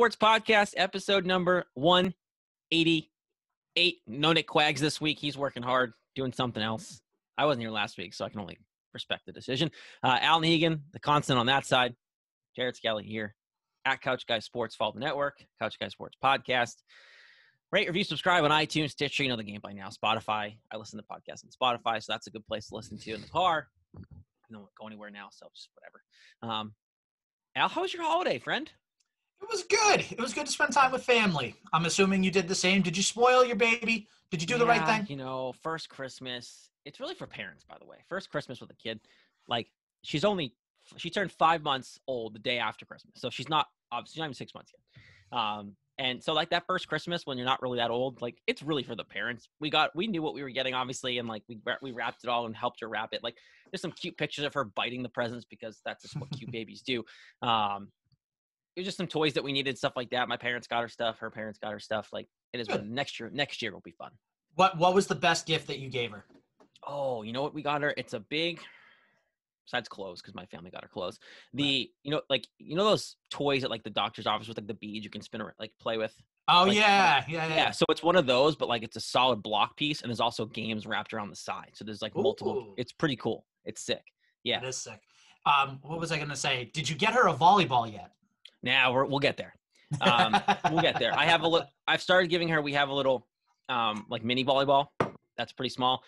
Sports Podcast, episode number 188. No Nick Quags this week. He's working hard, doing something else. I wasn't here last week, so I can only respect the decision. Alan Hegan, the constant on that side. Jared Skelly here at Couch Guy Sports. Follow the network, Couch Guy Sports Podcast. Rate, review, subscribe on iTunes, Stitcher. You know the game by now. Spotify. I listen to podcasts on Spotify, so that's a good place to listen to in the car. I don't go anywhere now, so just whatever. Al, how was your holiday, friend? It was good. It was good to spend time with family. I'm assuming you did the same. Did you spoil your baby? Did you do the right thing? You know, first Christmas. It's really for parents, by the way. First Christmas with a kid. Like, she turned 5 months old the day after Christmas. So she's not even 6 months yet. And so, like, that first Christmas when you're not really that old, like, it's really for the parents. We knew what we were getting, obviously. And, like, we wrapped it all and helped her wrap it. Like, there's some cute pictures of her biting the presents because that's just what cute babies do. It was just some toys that we needed, stuff like that. My parents got her stuff. Her parents got her stuff. Like, it is next year will be fun. What was the best gift that you gave her? Oh, you know what we got her? It's a big, besides clothes, because my family got her clothes. You know those toys at, like, the doctor's office with, like, the beads you can spin around, like, play with. Oh, like, yeah. So it's one of those, but, like, it's a solid block piece, and there's also games wrapped around the side. So there's, like, multiple. It's pretty cool. It's sick. Yeah, it is sick. What was I gonna say? Did you get her a volleyball yet? Now we'll get there. We'll get there. I've started giving her, we have a little, like, mini volleyball. That's pretty small.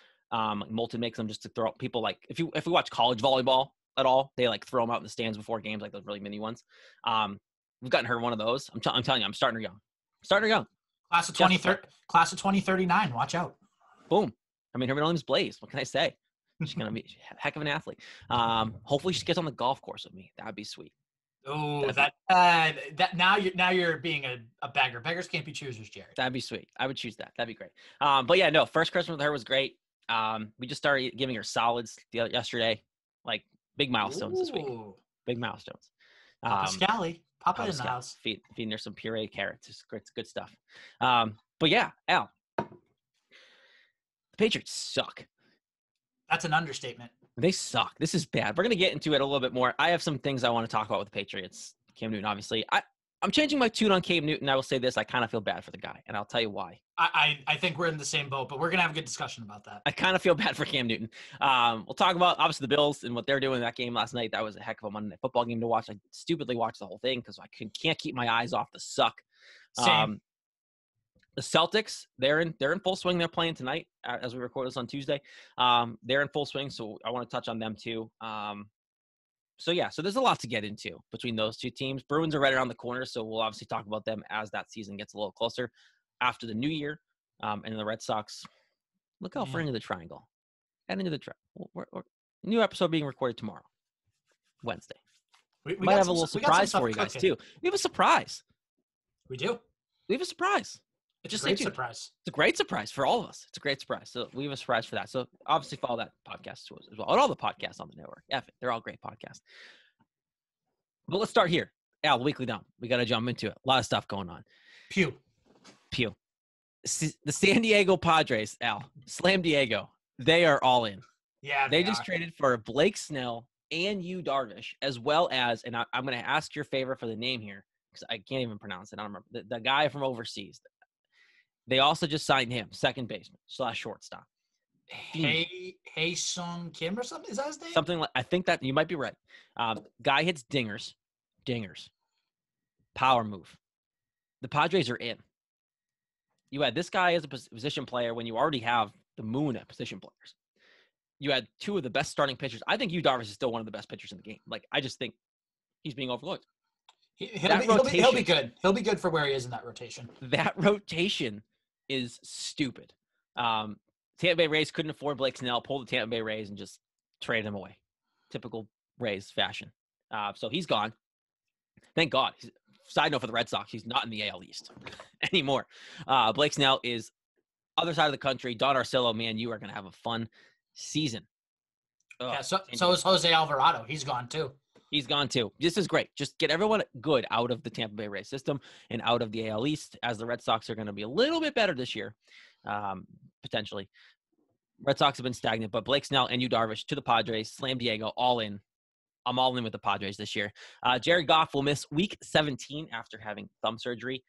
Moulton makes them just to throw people, like, if we watch college volleyball at all, they, like, throw them out in the stands before games, like those really mini ones. We've gotten her one of those. I'm telling you, I'm starting her young. Class of 2039. Watch out. Boom. I mean, her middle name's Blaze. What can I say? She's going to be a heck of an athlete. Hopefully she gets on the golf course with me. That'd be sweet. Oh, that now you're being a beggar. Beggars can't be choosers, Jared. That'd be sweet. I would choose that. That'd be great. But yeah, no, first Christmas with her was great. We just started giving her solids yesterday, like, big milestones. Ooh. This week. Big milestones. Papa in the house. Feeding her some puree carrots. It's good stuff. But yeah, Al, the Patriots suck. That's an understatement. They suck. This is bad. We're going to get into it a little bit more. I have some things I want to talk about with the Patriots. Cam Newton, obviously. I'm changing my tune on Cam Newton. I will say this. I kind of feel bad for the guy, and I'll tell you why. I think we're in the same boat, but we're going to have a good discussion about that. I kind of feel bad for Cam Newton. We'll talk about, obviously, the Bills and what they're doing in that game last night. That was a heck of a Monday Night Football game to watch. I stupidly watched the whole thing because I can't keep my eyes off the suck. Same. The Celtics, they're in full swing. They're playing tonight as we record this on Tuesday. They're in full swing, so I want to touch on them too. So there's a lot to get into between those two teams. Bruins are right around the corner, so we'll obviously talk about them as that season gets a little closer after the new year. And the Red Sox, look out for Into the Triangle. Head into the triangle. New episode being recorded tomorrow, Wednesday. We might have a little surprise for you guys too. We have a surprise. We do. We have a surprise. It's a great surprise. It's a great surprise for all of us. It's a great surprise. So we have a surprise for that. So obviously follow that podcast as well. And all the podcasts on the network. They're all great podcasts. But let's start here. Al, the weekly dump. We got to jump into it. A lot of stuff going on. Pew. The San Diego Padres, Al, Slam Diego, they are all in. Yeah, they just traded for Blake Snell and Yu Darvish, as well as, and I'm going to ask your favor for the name here because I can't even pronounce it. I don't remember. The guy from overseas. They also just signed him, second baseman / shortstop. Hey, Sung Kim or something? Is that his name? Something like, I think that you might be right. Guy hits dingers, power move. The Padres are in. You had this guy as a position player when you already have the moon at position players. You had two of the best starting pitchers. I think Yu Darvish is still one of the best pitchers in the game. Like, I just think he's being overlooked. He'll be good. He'll be good for where he is in that rotation. That rotation is stupid. Tampa Bay Rays couldn't afford Blake Snell, pulled the Tampa Bay Rays and just traded him away. Typical Rays fashion. So he's gone. Thank God. Side note for the Red Sox, he's not in the AL East anymore. Blake Snell is other side of the country. Don Arcillo, man, you are going to have a fun season. So is Jose Alvarado. He's gone too. He's gone too. This is great. Just get everyone good out of the Tampa Bay Rays system and out of the AL East, as the Red Sox are going to be a little bit better this year, potentially. Red Sox have been stagnant, but Blake Snell and Yu Darvish to the Padres, Slam Diego, all in. I'm all in with the Padres this year. Jared Goff will miss week 17 after having thumb surgery.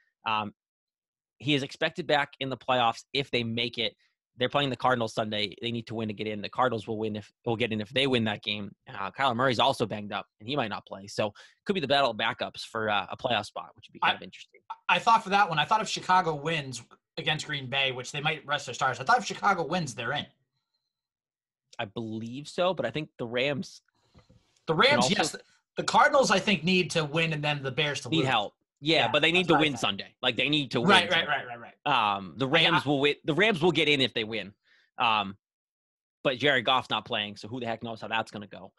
He is expected back in the playoffs if they make it. They're playing the Cardinals Sunday. They need to win to get in. The Cardinals will get in if they win that game. Kyler Murray's also banged up, and he might not play. So it could be the battle of backups for a playoff spot, which would be kind of interesting. I thought for that one, I thought if Chicago wins against Green Bay, which they might rest their stars, I thought if Chicago wins, they're in. I believe so, but I think the Rams. The Rams, also, yes. The Cardinals, I think, need to win, and then the Bears to lose. Need help. Yeah, but they need to win Sunday. Like they need to win. Right. The Rams will win. The Rams will get in if they win. But Jared Goff's not playing, so who the heck knows how that's going to go?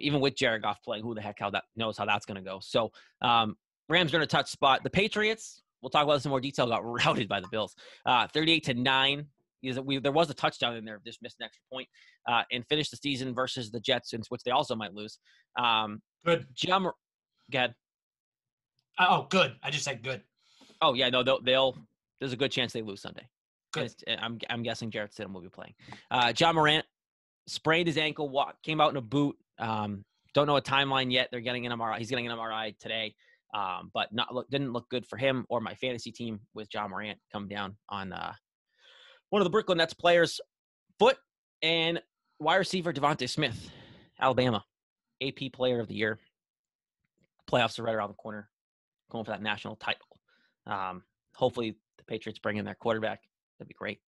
Even with Jared Goff playing, who the heck knows how that's going to go? So Rams are in a tough spot. The Patriots, we'll talk about this in more detail, got routed by the Bills, 38-9. There was a touchdown in there, just missed an extra point, and finished the season versus the Jets, which they also might lose. Good. Go ahead. Oh, good. I just said good. Oh, yeah, no, there's a good chance they lose Sunday. Good. I'm guessing Jarrett Stidham will be playing. John Morant sprained his ankle, came out in a boot. Don't know a timeline yet. They're getting an MRI. He's getting an MRI today, but didn't look good for him or my fantasy team with John Morant come down on one of the Brooklyn Nets players' foot, and wide receiver Devontae Smith, Alabama, AP Player of the Year. Playoffs are right around the corner. Going for that national title. Hopefully the Patriots bring in their quarterback. That'd be great.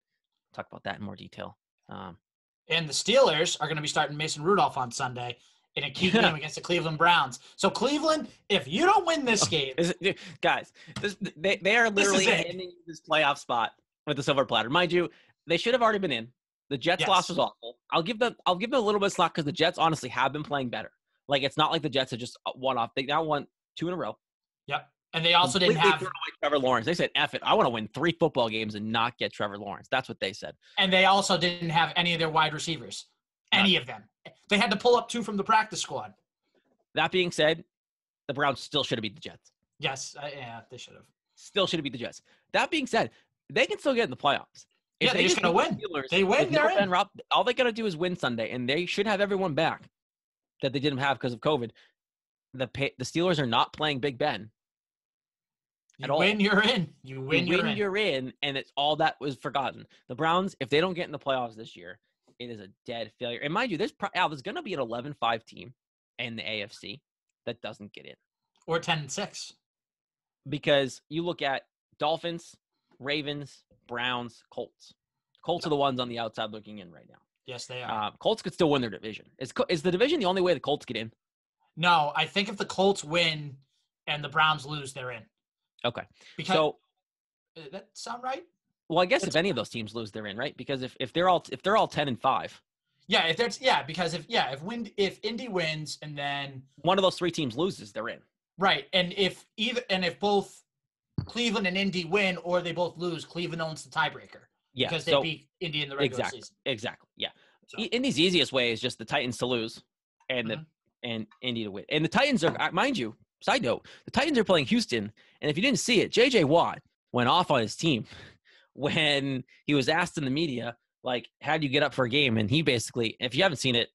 We'll talk about that in more detail. And the Steelers are going to be starting Mason Rudolph on Sunday in a key game against the Cleveland Browns. So Cleveland, if you don't win this game, guys, they are literally ending this playoff spot with the silver platter. Mind you, they should have already been in. The Jets' loss was awful. I'll give them a little bit of slack because the Jets honestly have been playing better. Like it's not like the Jets are just one off. They now won two in a row. Yep. And they also didn't have Trevor Lawrence. They said, F it. I want to win 3 football games and not get Trevor Lawrence. That's what they said. And they also didn't have any of their wide receivers, any of them. They had to pull up 2 from the practice squad. That being said, the Browns still should have beat the Jets. Yes. Yeah, they should have. Still should have beat the Jets. That being said, they can still get in the playoffs. If they just going to win. Steelers, they win. They're in. All they got to do is win Sunday, and they should have everyone back that they didn't have because of COVID. The Steelers are not playing Big Ben. You win, you're in. You win, you're in. And it's all that was forgotten. The Browns, if they don't get in the playoffs this year, it is a dead failure. And mind you, there's going to be an 11-5 team in the AFC that doesn't get in. Or 10-6. Because you look at Dolphins, Ravens, Browns, Colts. Colts are the ones on the outside looking in right now. Yes, they are. Colts could still win their division. Is the division the only way the Colts get in? No, I think if the Colts win and the Browns lose, they're in. Okay. So does that sound right? Well, I guess if any of those teams lose, they're in, right? Because if they're all 10-5. Yeah, if Indy wins and then one of those 3 teams loses, they're in. Right. And if both Cleveland and Indy win or they both lose, Cleveland owns the tiebreaker. Yeah. Because they beat Indy in the regular season. Exactly. Yeah. So. Indy's easiest way is just the Titans to lose and and Indy to win. And the Titans are, mind you, side note, the Titans are playing Houston, and if you didn't see it, J.J. Watt went off on his team when he was asked in the media, like, how do you get up for a game? And he basically, if you haven't seen it,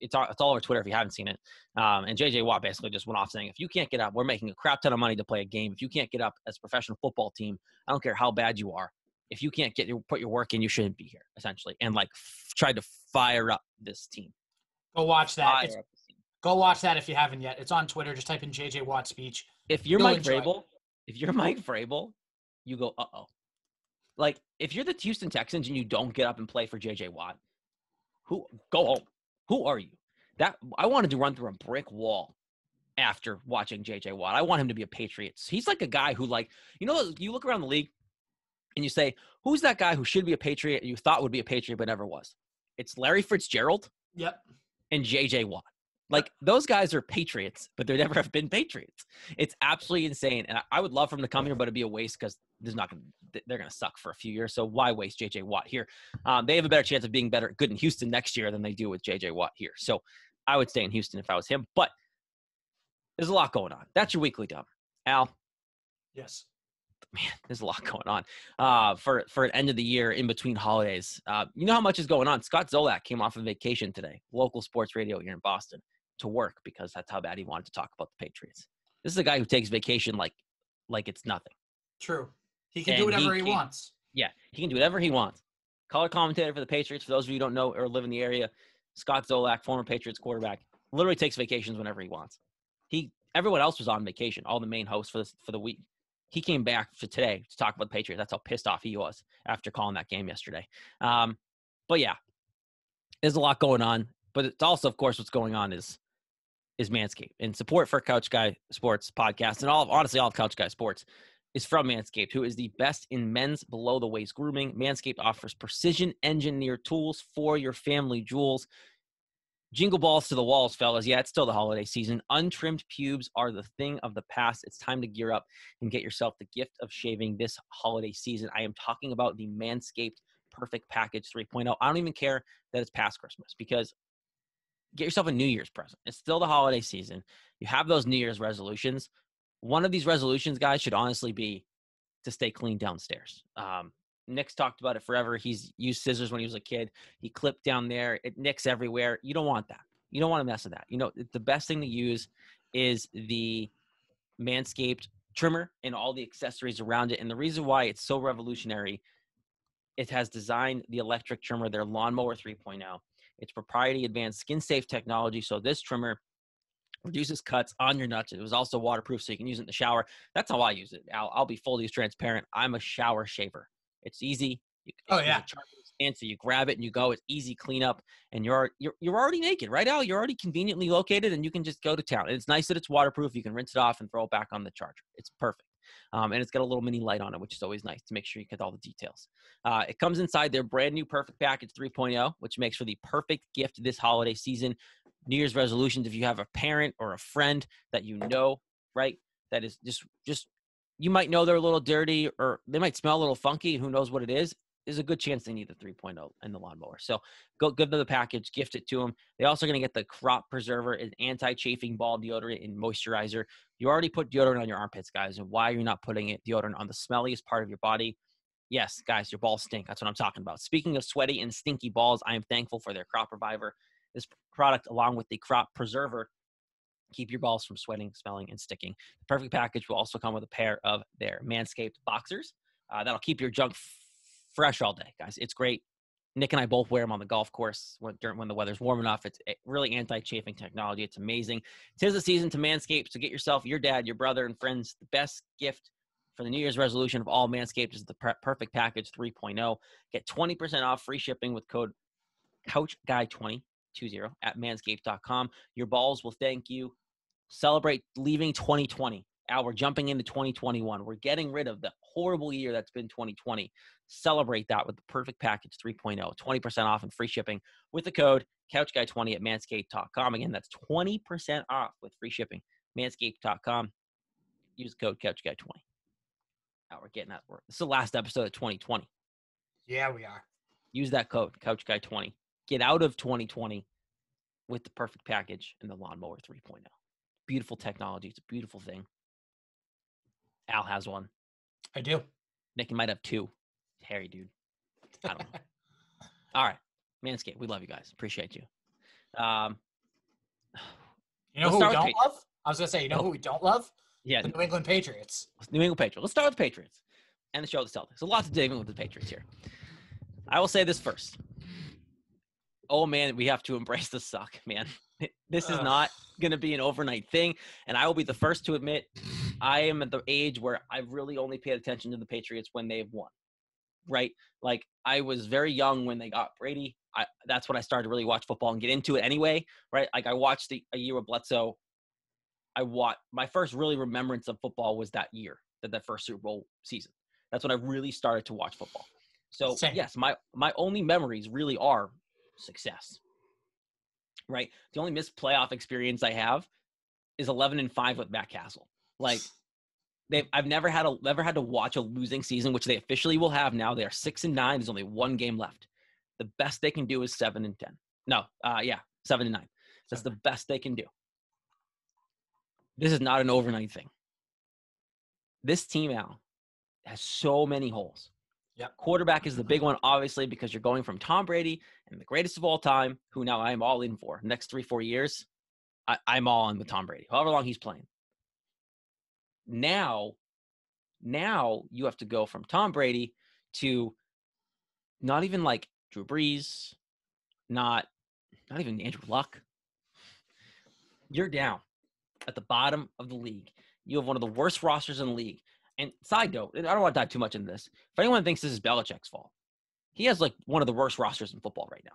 it's all over Twitter if you haven't seen it. And J.J. Watt basically just went off saying, if you can't get up, we're making a crap ton of money to play a game. If you can't get up as a professional football team, I don't care how bad you are. If you can't put your work in, you shouldn't be here, essentially. And, like, tried to fire up this team. Go watch that. Go watch that if you haven't yet. It's on Twitter. Just type in J.J. Watt speech. If you're Mike Vrabel, you go, uh-oh. Like, if you're the Houston Texans and you don't get up and play for J.J. Watt, go home. Who are you? I wanted to run through a brick wall after watching J.J. Watt. I want him to be a Patriot. He's like a guy who, like, you know, you look around the league and you say, who's that guy who should be a Patriot you thought would be a Patriot but never was? It's Larry Fitzgerald and J.J. Watt. Like, those guys are Patriots, but they never have been Patriots. It's absolutely insane. And I would love for them to come here, but it'd be a waste because they're going to suck for a few years. So why waste J.J. Watt here? They have a better chance of being good in Houston next year than they do with J.J. Watt here. So I would stay in Houston if I was him. But there's a lot going on. That's your weekly dumb. Al? Yes. Man, there's a lot going on for an end of the year in between holidays. You know how much is going on. Scott Zolak came off of vacation today, local sports radio here in Boston. to work because that's how bad he wanted to talk about the Patriots. This is a guy who takes vacation like it's nothing. True. He can do whatever he wants. Yeah, he can do whatever he wants. Color commentator for the Patriots, for those of you who don't know or live in the area, Scott Zolak, former Patriots quarterback, literally takes vacations whenever he wants. Everyone else was on vacation, all the main hosts for the week. He came back for today to talk about the Patriots. That's how pissed off he was after calling that game yesterday. But yeah, there's a lot going on. But it's also, of course, what's going on is Manscaped. And support for Couch Guy Sports podcast and all of Couch Guy Sports is from Manscaped, who is the best in men's below-the-waist grooming. Manscaped offers precision-engineered tools for your family jewels. Jingle balls to the walls, fellas. Yeah, it's still the holiday season. Untrimmed pubes are the thing of the past. It's time to gear up and get yourself the gift of shaving this holiday season. I am talking about the Manscaped Perfect Package 3.0. I don't even care that it's past Christmas because get yourself a New Year's present. It's still the holiday season. You have those New Year's resolutions. One of these resolutions, guys, should honestly be to stay clean downstairs. Nick's talked about it forever. He's used scissors when he was a kid. He clipped down there. It nicks everywhere. You don't want that. You don't want to mess with that. You know, the best thing to use is the Manscaped trimmer and all the accessories around it. And the reason why it's so revolutionary, it has designed the electric trimmer, their Lawnmower 3.0. It's proprietary advanced skin-safe technology. So this trimmer reduces cuts on your nuts. It was also waterproof, so you can use it in the shower. That's how I use it. I'll be fully transparent. I'm a shower shaver. It's easy. So you grab it and you go. It's easy cleanup, and you're already naked, right, Al? You're already conveniently located, and you can just go to town. And it's nice that it's waterproof. You can rinse it off and throw it back on the charger. It's perfect. And it's got a little mini light on it, which is always nice to make sure you get all the details. It comes inside their brand new Perfect Package 3.0, which makes for the perfect gift this holiday season. New Year's resolutions, if you have a parent or a friend that you know, right, that is just you might know they're a little dirty or they might smell a little funky. Who knows what it is? There's a good chance they need the 3.0 and the lawnmower. So go give them the package, gift it to them. They're also going to get the Crop Preserver, an anti-chafing ball deodorant and moisturizer. You already put deodorant on your armpits, guys, and why are you not putting it deodorant on the smelliest part of your body? Yes, guys, your balls stink. That's what I'm talking about. Speaking of sweaty and stinky balls, I am thankful for their Crop Reviver. This product, along with the Crop Preserver, keep your balls from sweating, smelling, and sticking. The perfect package will also come with a pair of their Manscaped boxers. That'll keep your junk fresh all day, guys. It's great. Nick and I both wear them on the golf course when the weather's warm enough. It's really anti-chafing technology. It's amazing. 'Tis the season to Manscaped, so get yourself, your dad, your brother, and friends the best gift for the New Year's resolution of all Manscaped is the Perfect Package 3.0. Get 20% off free shipping with code COUCHGUY20. 20 at manscaped.com. Your balls will thank you. Celebrate leaving 2020. Al, we're jumping into 2021. We're getting rid of the horrible year that's been 2020. Celebrate that with the Perfect Package 3.0. 20% off and free shipping with the code CouchGuy20 at manscaped.com. Again, that's 20% off with free shipping. Manscaped.com. Use code CouchGuy20. Al, we're getting that. This is the last episode of 2020. Yeah, we are. Use that code, CouchGuy20. Get out of 2020 with the perfect package and the Lawnmower 3.0. Beautiful technology. It's a beautiful thing. Al has one. I do. Nick, you might have two. Hairy dude. I don't know. All right. Manscaped, we love you guys. Appreciate you. You know who we don't love? I was going to say, you know who we don't love? Yeah. The New England Patriots. New England Patriots. Let's start with the Patriots and the show of the Celtics. A lot to dig in with the Patriots here. I will say this first. Oh, man, we have to embrace the suck, man. This is not going to be an overnight thing, and I will be the first to admit I am at the age where I've really only paid attention to the Patriots when they've won, right? Like, I was very young when they got Brady. That's when I started to really watch football and get into it anyway, right? Like, I watched a year of Bledsoe. My first really remembrance of football was that year, that first Super Bowl season. That's when I really started to watch football. So, same. Yes, my only memories really are – success, right? The only missed playoff experience I have is 11-5 with Matt Castle. Like, I've never had to watch a losing season, which they officially will have now. They are 6-9. There's only one game left. The best they can do is 7-10. No, 7-9. That's the best they can do. This is not an overnight thing. This team now has so many holes. Yep. Quarterback is the big one, obviously, because you're going from Tom Brady and the greatest of all time, who now I am all in for. Next 3-4 years, I'm all in with Tom Brady, however long he's playing. Now you have to go from Tom Brady to not even like Drew Brees, not even Andrew Luck. You're down at the bottom of the league. You have one of the worst rosters in the league. And side note, and I don't want to dive too much into this. If anyone thinks this is Belichick's fault, he has like one of the worst rosters in football right now.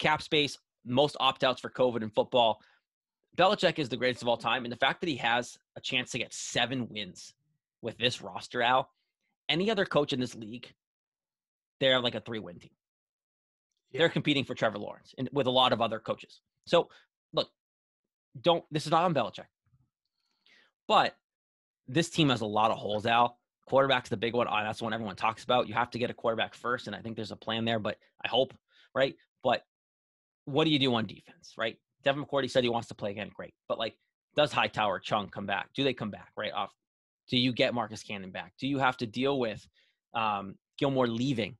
Cap space, most opt-outs for COVID in football. Belichick is the greatest of all time. And the fact that he has a chance to get 7 wins with this roster out, any other coach in this league, they're like a 3-win team. Yeah. They're competing for Trevor Lawrence and with a lot of other coaches. So look, this is not on Belichick, but this team has a lot of holes out. Quarterback's the big one. That's the one everyone talks about. You have to get a quarterback first. And I think there's a plan there, but I hope, right? But what do you do on defense, right? Devin McCourty said he wants to play again. Great. But like, does Hightower, Chung come back? Do they come back right off? Do you get Marcus Cannon back? Do you have to deal with Gilmore leaving,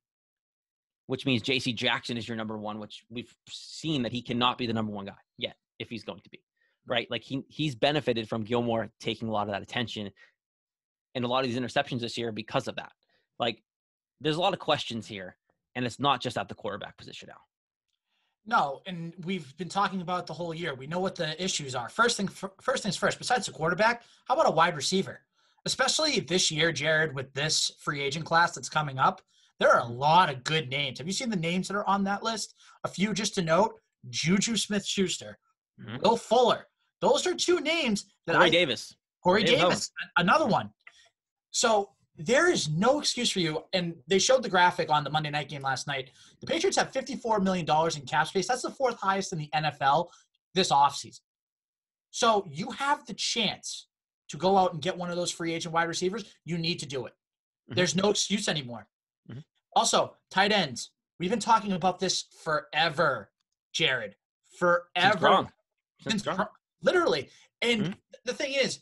which means JC Jackson is your number one, which we've seen that he cannot be the number one guy yet, if he's going to be, right? Like he's benefited from Gilmore taking a lot of that attention and a lot of these interceptions this year because of that. Like there's a lot of questions here, and it's not just at the quarterback position now. No, and we've been talking about it the whole year. We know what the issues are. First things first, besides the quarterback, how about a wide receiver? Especially this year, Jared, with this free agent class that's coming up, there are a lot of good names. Have you seen the names that are on that list? A few just to note, Juju Smith-Schuster, mm-hmm. Will Fuller. Those are two names that Corey Davis, another one. So there is no excuse for you. And they showed the graphic on the Monday night game last night. The Patriots have $54 million in cap space. That's the 4th highest in the NFL this offseason. So you have the chance to go out and get one of those free agent wide receivers. You need to do it. Mm-hmm. There's no excuse anymore. Mm-hmm. Also, tight ends. We've been talking about this forever, Jared. Forever. Since literally. And mm-hmm. The thing is,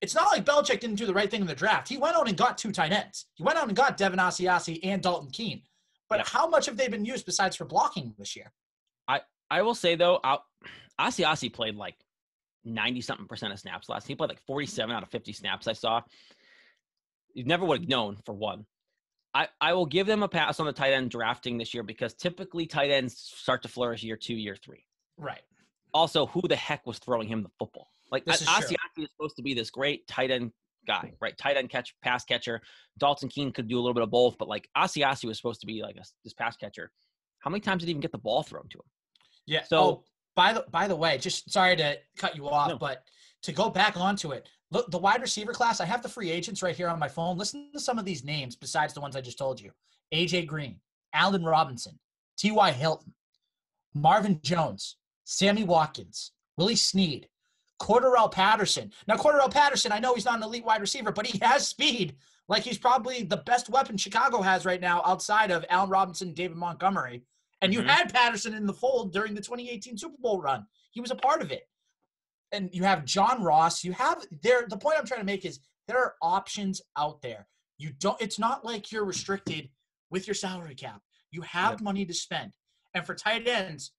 it's not like Belichick didn't do the right thing in the draft. He went out and got 2 tight ends. He went out and got Devin Asiasi and Dalton Keene. But how much have they been used besides for blocking this year? I will say, though, Asiasi played like 90-something% of snaps last. He played like 47 out of 50 snaps I saw. You never would have known, for one. I will give them a pass on the tight end drafting this year because typically tight ends start to flourish year 2, year 3. Right. Also, who the heck was throwing him the football? Like Asiasi is supposed to be this great tight end guy, right? Tight end pass catcher. Dalton Keene could do a little bit of both, but like Asiasi was supposed to be like this pass catcher. How many times did he even get the ball thrown to him? Yeah. So by the way, just sorry to cut you off, but to go back onto it, look, the wide receiver class. I have the free agents right here on my phone. Listen to some of these names besides the ones I just told you: A.J. Green, Allen Robinson, T.Y. Hilton, Marvin Jones, Sammy Watkins, Willie Snead, Cordarrelle Patterson. Now, Cordarrelle Patterson, I know he's not an elite wide receiver, but he has speed. Like, he's probably the best weapon Chicago has right now outside of Allen Robinson, David Montgomery. And you had Patterson in the fold during the 2018 Super Bowl run. He was a part of it. And you have John Ross. You have there. The point I'm trying to make is there are options out there. It's not like you're restricted with your salary cap. You have money to spend. And for tight ends,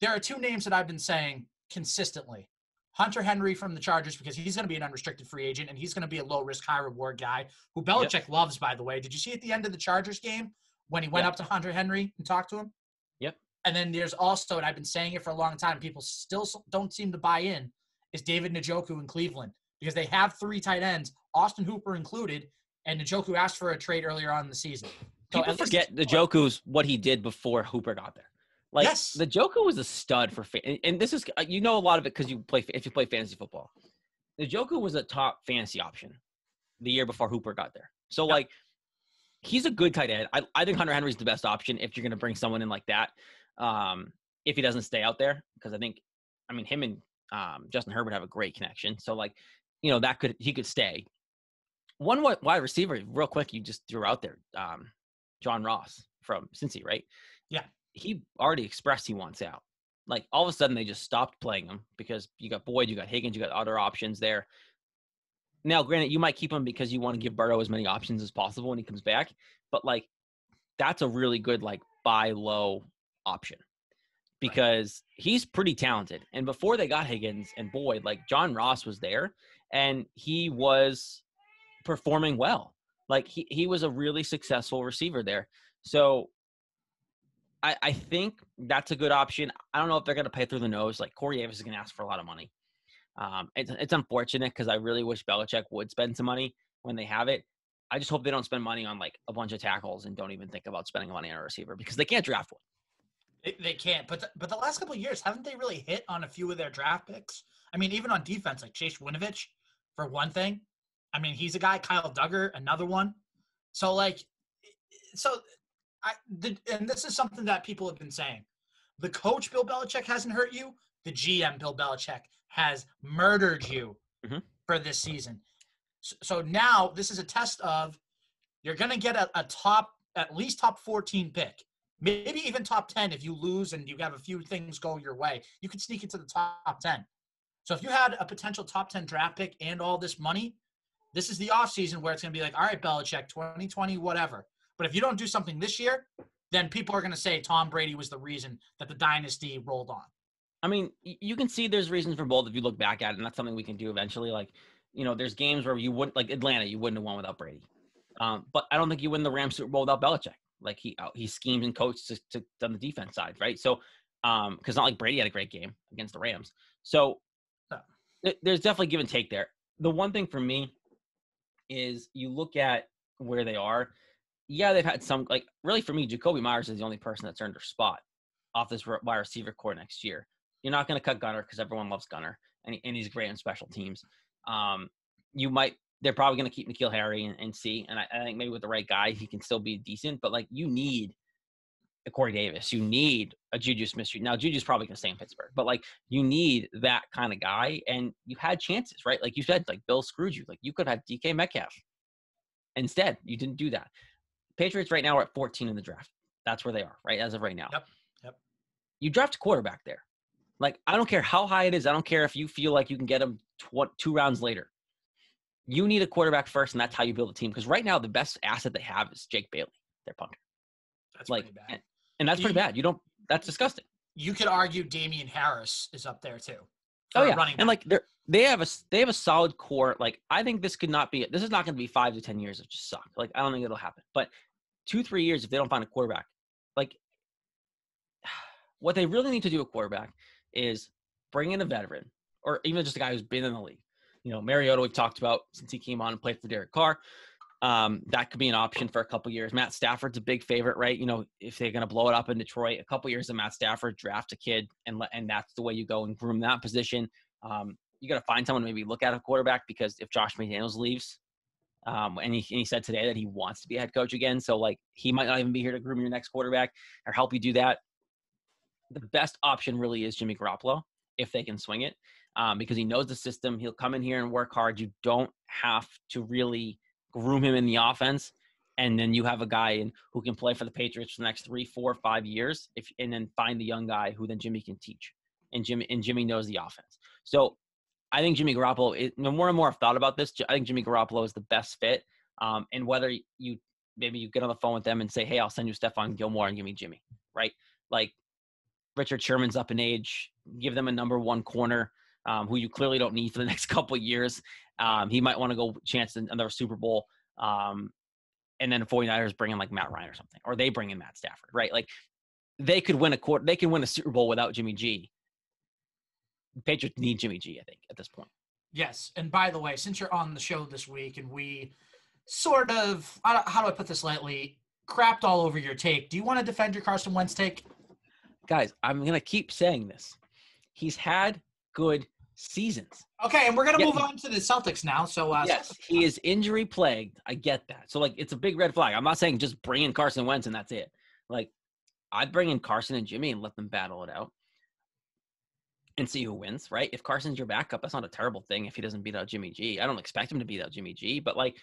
there are 2 names that I've been saying consistently. Hunter Henry from the Chargers, because he's going to be an unrestricted free agent, and he's going to be a low-risk, high-reward guy who Belichick loves, by the way. Did you see at the end of the Chargers game when he went up to Hunter Henry and talked to him? Yep. And then there's also, and I've been saying it for a long time, people still don't seem to buy in, is David Njoku in Cleveland, because they have 3 tight ends, Austin Hooper included, and Njoku asked for a trade earlier on in the season. So people forget Njoku's what he did before Hooper got there. Like the Njoku was a stud for and this is a lot of it because if you play fantasy football. The Njoku was a top fantasy option the year before Hooper got there. So like he's a good tight end. I think Hunter Henry's the best option if you're going to bring someone in like that. If he doesn't stay out there, because I mean him and Justin Herbert have a great connection. So like that he could stay. One wide receiver real quick you just threw out there, John Ross from Cincy, right? Yeah. He already expressed he wants out. Like all of a sudden they just stopped playing him because you got Boyd, you got Higgins, you got other options there. Now, granted, you might keep him because you want to give Burrow as many options as possible when he comes back, but like that's a really good like buy low option. because he's pretty talented. And before they got Higgins and Boyd, like John Ross was there and he was performing well. Like he was a really successful receiver there. So I think that's a good option. I don't know if they're going to pay through the nose. Like Corey Davis is going to ask for a lot of money. It's unfortunate because I really wish Belichick would spend some money when they have it. I just hope they don't spend money on like a bunch of tackles and don't even think about spending money on a receiver because they can't draft one. They can't. But the last couple of years, haven't they really hit on a few of their draft picks? I mean, even on defense, like Chase Winovich, for one thing. I mean, he's a guy. Kyle Duggar, another one. So, like, and this is something that people have been saying. The coach, Bill Belichick, hasn't hurt you. The GM, Bill Belichick, has murdered you for this season. So now this is a test of you're going to get a top, at least top 14 pick, maybe even top 10. If you lose and you have a few things go your way, you could sneak into the top 10. So if you had a potential top 10 draft pick and all this money, this is the offseason where it's going to be like, all right, Belichick, 2020, whatever. But if you don't do something this year, then people are going to say Tom Brady was the reason that the dynasty rolled on. I mean, you can see there's reasons for both if you look back at it, and that's something we can do eventually. Like, you know, there's games where you wouldn't – like Atlanta, you wouldn't have won without Brady. But I don't think you win the Rams Super Bowl without Belichick. Like, he schemed and coached to on the defense side, right? So – because not like Brady had a great game against the Rams. So there's definitely give and take there. The one thing for me is you look at where they are. Yeah, they've had some – like, really for me, Jacoby Myers is the only person that's earned her spot off this wide receiver core next year. You're not going to cut Gunner because everyone loves Gunner, and he's great on special teams. They're probably going to keep N'Keal Harry and see. And I think maybe with the right guy, he can still be decent. But, like, you need a Corey Davis. You need a Juju Smith-Schuster. Now, Juju's probably going to stay in Pittsburgh. But, like, you need that kind of guy. And you had chances, right? Like you said, like, Bill screwed you. Like, you could have DK Metcalf. Instead, you didn't do that. Patriots right now are at 14 in the draft. That's where they are, right, as of right now. Yep. You draft a quarterback there. Like, I don't care how high it is. I don't care if you feel like you can get him two rounds later. You need a quarterback first, and that's how you build a team. Because right now, the best asset they have is Jake Bailey, their punter. That's like, pretty bad. And that's pretty bad. You don't. That's disgusting. You could argue Damian Harris is up there too. Oh yeah, and like they have a solid core. Like I think this could not be. This is not going to be 5 to 10 years of just suck. Like I don't think it'll happen. But 2-3 years if they don't find a quarterback, like what they really need to do at quarterback is bring in a veteran or even just a guy who's been in the league. You know, Mariota we've talked about since he came on and played for Derek Carr. That could be an option for a couple years. Matt Stafford's a big favorite, right? You know, if they're going to blow it up in Detroit, a couple years of Matt Stafford, draft a kid, and that's the way you go and groom that position. You got to find someone to maybe look at a quarterback because if Josh McDaniels leaves, and he said today that he wants to be a head coach again, so like he might not even be here to groom your next quarterback or help you do that. The best option really is Jimmy Garoppolo if they can swing it because he knows the system. He'll come in here and work hard. You don't have to really groom him in the offense. And then you have a guy who can play for the Patriots for the next 3, 4, 5 years and then find the young guy who then Jimmy can teach. And Jimmy knows the offense. So I think Jimmy Garoppolo – the more and more I've thought about this, I think Jimmy Garoppolo is the best fit. And whether you – maybe you get on the phone with them and say, hey, I'll send you Stephon Gilmore and give me Jimmy, right? Like – Richard Sherman's up in age, give them a number one corner who you clearly don't need for the next couple of years. He might want to go chance another Super Bowl. And then the 49ers bring in like Matt Ryan or something, or they bring in Matt Stafford, right? Like they could win they can win a Super Bowl without Jimmy G. The Patriots need Jimmy G, I think, at this point. Yes. And by the way, since you're on the show this week and we sort of, how do I put this lightly, crapped all over your take. Do you want to defend your Carson Wentz take? Guys, I'm going to keep saying this. He's had good seasons. Okay, and we're going to move on to the Celtics now. So yes, he is injury-plagued. I get that. So, like, it's a big red flag. I'm not saying just bring in Carson Wentz and that's it. Like, I'd bring in Carson and Jimmy and let them battle it out and see who wins, right? If Carson's your backup, that's not a terrible thing if he doesn't beat out Jimmy G. I don't expect him to beat out Jimmy G, but, like,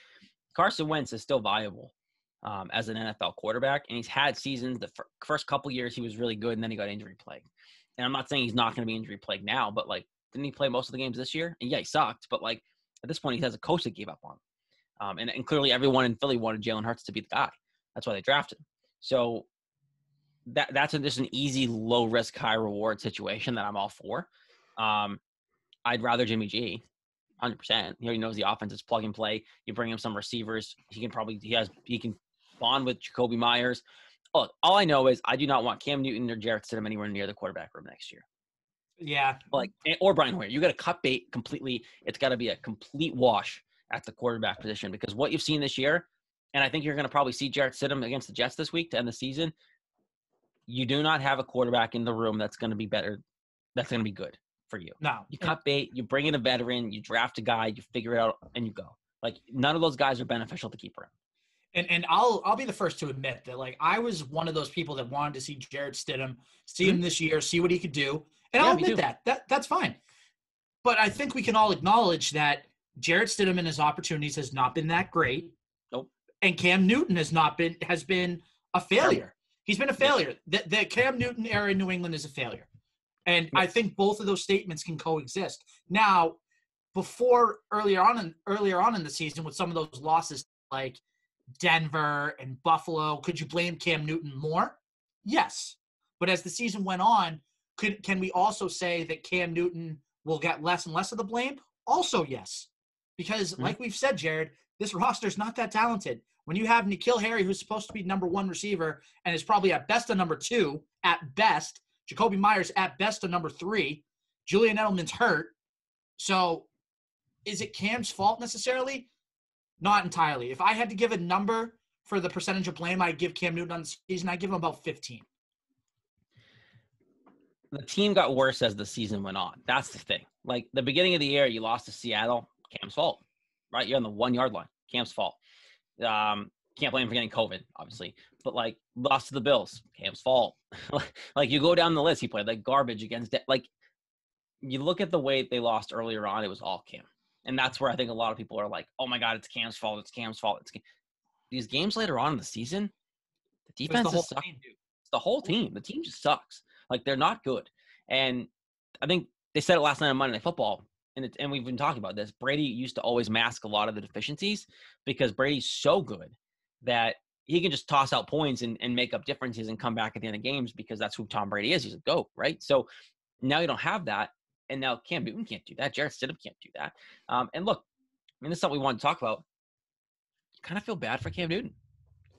Carson Wentz is still viable. As an NFL quarterback, and he's had seasons. The first couple years he was really good, and then he got injury plagued. And I'm not saying he's not going to be injury plagued now, but like, didn't he play most of the games this year? And yeah, he sucked, but like at this point, he has a coach that gave up on him. And clearly, everyone in Philly wanted Jalen Hurts to be the guy. That's why they drafted him. So that's just an easy, low risk, high reward situation that I'm all for. I'd rather Jimmy G, 100%. He already knows the offense is plug and play. You bring him some receivers. He can bond with Jacoby Myers. Look, all I know is I do not want Cam Newton or Jarrett Stidham anywhere near the quarterback room next year. Yeah. Or Brian Hoyer. You got to cut bait completely. It's got to be a complete wash at the quarterback position, because what you've seen this year, and I think you're going to probably see Jarrett Stidham against the Jets this week to end the season, you do not have a quarterback in the room that's going to be better, that's going to be good for you. No. You cut bait, you bring in a veteran, you draft a guy, you figure it out, and you go. Like, none of those guys are beneficial to keep around. And I'll be the first to admit that, like, I was one of those people that wanted to see Jarrett Stidham, see him this year, see what he could do. And I'll admit that's fine. But I think we can all acknowledge that Jarrett Stidham and his opportunities has not been that great. Nope. And Cam Newton has been a failure. He's been a failure. The Cam Newton era in New England is a failure. And I think both of those statements can coexist. Now, earlier on in the season, with some of those losses, like Denver and Buffalo, could you blame Cam Newton more? Yes. But as the season went on, can we also say that Cam Newton will get less and less of the blame? Also, yes. Because like we've said, Jared, this roster is not that talented. When you have N'Keal Harry, who's supposed to be number one receiver and is probably at best a number two, at best, Jacoby Myers at best a number three, Julian Edelman's hurt. So is it Cam's fault necessarily? Not entirely. If I had to give a number for the percentage of blame I give Cam Newton on the season, I give him about 15. The team got worse as the season went on. That's the thing. Like, the beginning of the year, you lost to Seattle. Cam's fault, right? You're on the 1 yard line. Cam's fault. Can't blame him for getting COVID, obviously. But, like, lost to the Bills. Cam's fault. Like, you go down the list. He played like garbage against – like, you look at the way they lost earlier on, it was all Cam. And that's where I think a lot of people are like, oh, my God, it's Cam's fault. It's Cam's fault. It's Cam. These games later on in the season, the defense is sucking. It's the whole team. The team just sucks. Like, they're not good. And I think they said it last night on Monday Night Football, and we've been talking about this. Brady used to always mask a lot of the deficiencies because Brady's so good that he can just toss out points and make up differences and come back at the end of games, because that's who Tom Brady is. He's a GOAT, right? So now you don't have that, and now Cam Newton can't do that. Jarrett Stidham can't do that. And look, I mean, this is something we want to talk about. I kind of feel bad for Cam Newton.